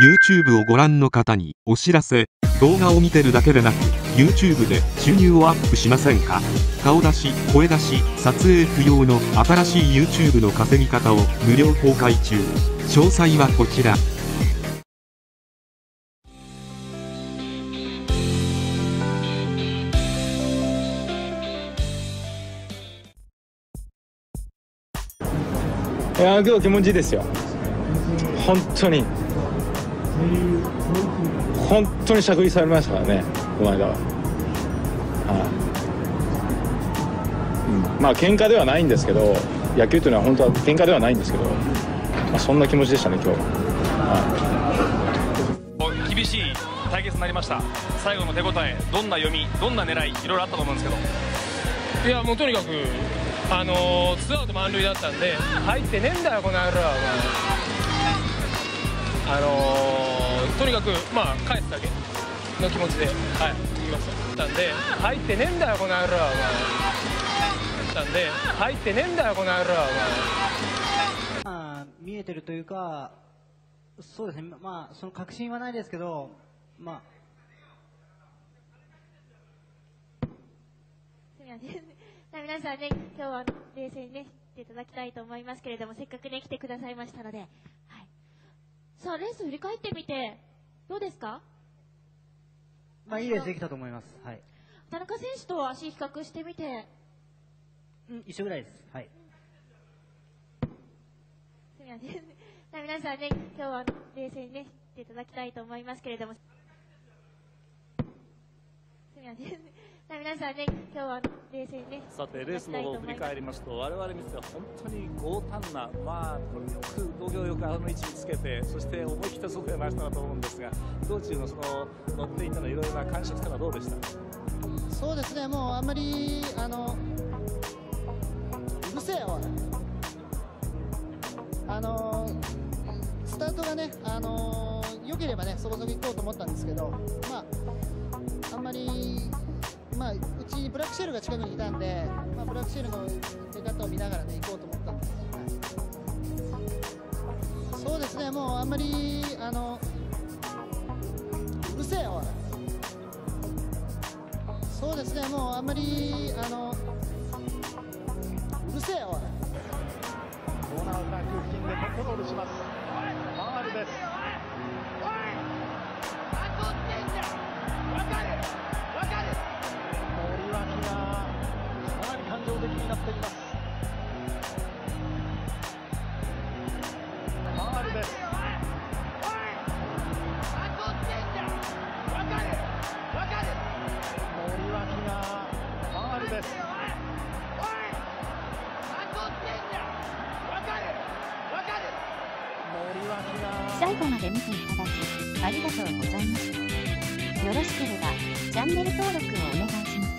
YouTube をご覧の方にお知らせ。動画を見てるだけでなく YouTube で収入をアップしませんか？顔出し、声出し、撮影不要の新しい YouTube の稼ぎ方を無料公開中。詳細はこちら。いやー、今日気持ちいいですよ。本当に本当に釈迦されましたからね、この間は。はい、まあ喧嘩ではないんですけど、野球というのは本当は喧嘩ではないんですけど、まあ、そんな気持ちでしたね今日は。はい、厳しい対決になりました。最後の手応え、どんな読み、どんな狙い、いろいろあったと思うんですけど、いやもうとにかくツーアウト満塁だったんで、入ってねえんだよこの野郎は。とにかくまあ返すだけの気持ちで、はい、行きました。なんで入ってねえんだよこの野郎は。なんで入ってねえんだよこの野郎は。まあ見えてるというか、そうですね。まあその確信はないですけど、まあ。すみません。皆さんね、今日は冷静にね来ていただきたいと思いますけれども、せっかくね来てくださいましたので、はい、さあレース振り返ってみてどうですか？まあいいレースできたと思います。はい、田中選手と足比較してみて、一緒ぐらいです。はい。すみません。皆さんね今日は冷静にね来ていただきたいと思いますけれども、すみません。皆さんね、今日は冷静にね。さてレースの方を振り返りますと、我々見て本当に強靭な、まあこれよく同業よくあの位置につけて、そして思い切った速度で回したなと思うんですが、道中のその乗っていたのいろいろな感触というのはどうでした？そうですね、もうあんまりうるせえよ。スタートがね良ければねそこそこ行こうと思ったんですけど、まああんまり。まあ、うちブラックシェルが近くにいたんで、まあ、ブラックシェルの出方を見ながら、ね、行こうと思ったんですけど、はい、そうですね、もうあんまりうるせえよ、そうですね、もうあんまりうるせえよ、コーナー裏空気でコントロールします、ファウルです。最後まで見ていただきありがとうございました。よろしければチャンネル登録をお願いします。